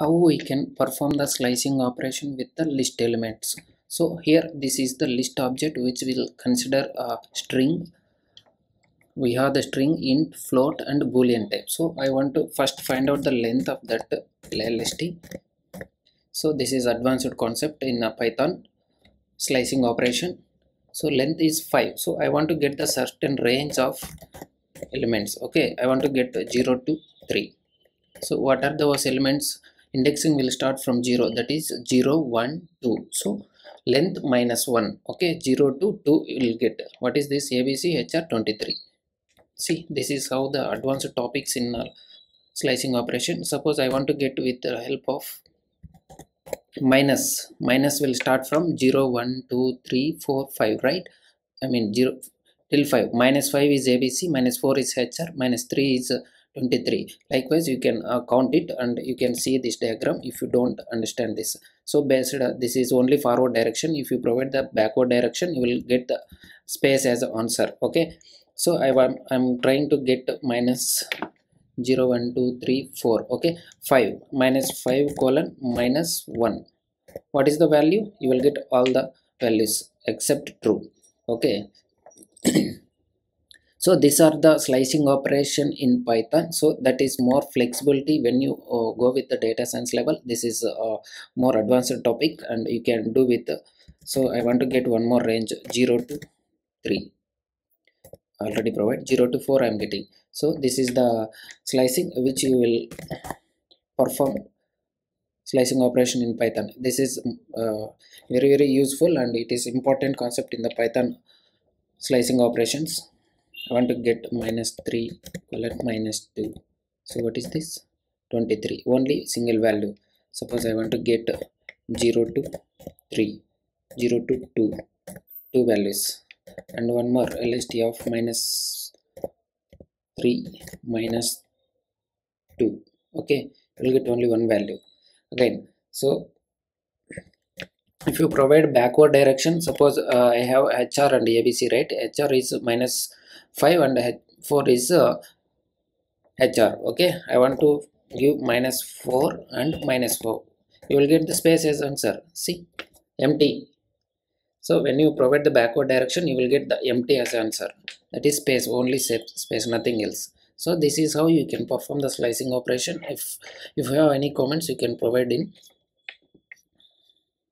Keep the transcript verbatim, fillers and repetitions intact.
how we can perform the slicing operation with the list elements. So here this is the list object which will consider a string. We have the string, int, float and boolean type. So I want to first find out the length of that lst. So this is advanced concept in Python slicing operation. So length is five. So I want to get the certain range of elements. Okay, I want to get zero to three. So what are those elements? Indexing will start from zero, that is zero, one, two. So length minus one. Okay, zero to two you will get. What is this? A B C H R twenty-three. See, this is how the advanced topics in uh, slicing operation. Suppose I want to get with the help of minus. Minus will start from zero, one, two, three, four, five, right? I mean zero till five. Minus five is A B C, minus four is H R, minus three is uh, twenty-three. Likewise you can uh, count it, and you can see this diagram if you don't understand this. So based uh, this is only forward direction. If you provide the backward direction, you will get the space as an answer. Okay, so I want, I'm trying to get minus zero, one, two, three, four. Okay, five, minus five colon minus one. What is the value? You will get all the values except true. Okay. So these are the slicing operation in Python. So that is more flexibility when you uh, go with the data science level. This is a uh, more advanced topic, and you can do with. Uh, so I want to get one more range, zero to three. Already provide zero to four I am getting. So this is the slicing which you will perform slicing operation in Python. This is uh, very very useful, and it is important concept in the Python slicing operations. I want to get minus three colon minus two. So what is this? twenty-three, only single value. Suppose I want to get zero to three, zero to two, two values, and one more lst of minus three, minus two. Okay, you will get only one value again. So if you provide backward direction, suppose uh, I have H R and A B C, right? H R is minus five and four is uh, H R. Okay, I want to give minus four and minus four. You will get the space as answer. See, empty. So when you provide the backward direction, you will get the empty as answer. That is space, only space, nothing else. So this is how you can perform the slicing operation. If, if you have any comments, you can provide in